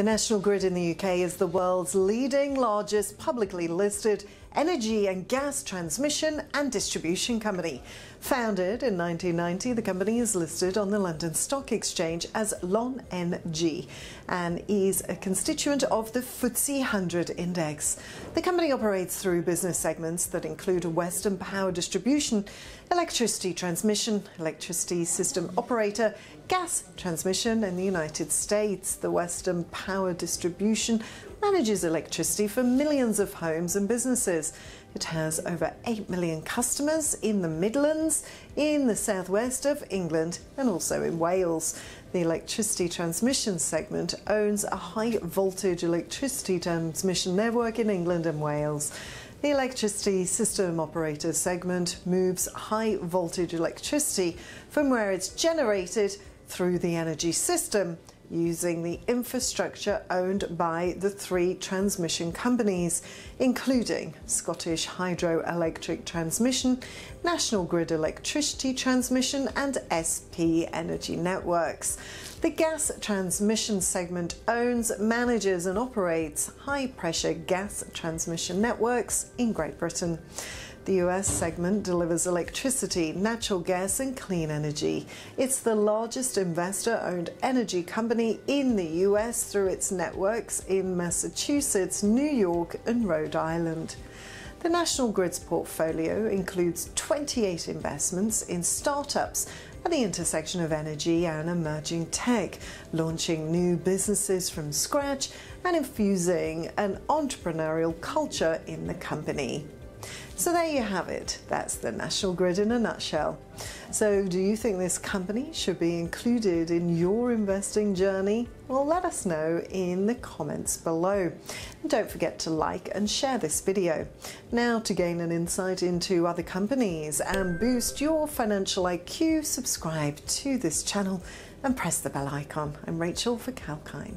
The National Grid in the UK is the world's leading, largest publicly listed energy and gas transmission and distribution company. Founded in 1990, the company is listed on the London Stock Exchange as LON:NG and is a constituent of the FTSE 100 index. The company operates through business segments that include Western Power Distribution, Electricity Transmission, Electricity System Operator, Gas Transmission in the United States. The Western Power Distribution manages electricity for millions of homes and businesses. It has over 8 million customers in the Midlands, in the southwest of England and also in Wales. The electricity transmission segment owns a high voltage electricity transmission network in England and Wales. The electricity system operator segment moves high voltage electricity from where it's generated through the energy system, using the infrastructure owned by the three transmission companies, including Scottish Hydro Electric Transmission, National Grid Electricity Transmission and SP Energy Networks. The gas transmission segment owns, manages and operates high-pressure gas transmission networks in Great Britain. The US segment delivers electricity, natural gas and clean energy. It's the largest investor-owned energy company in the US through its networks in Massachusetts, New York and Rhode Island. The National Grid's portfolio includes 28 investments in startups at the intersection of energy and emerging tech, launching new businesses from scratch and infusing an entrepreneurial culture in the company. So there you have it. That's the National Grid in a nutshell. So do you think this company should be included in your investing journey? Well, let us know in the comments below. And don't forget to like and share this video. Now, to gain an insight into other companies and boost your financial IQ, subscribe to this channel and press the bell icon. I'm Rachel for Calkine.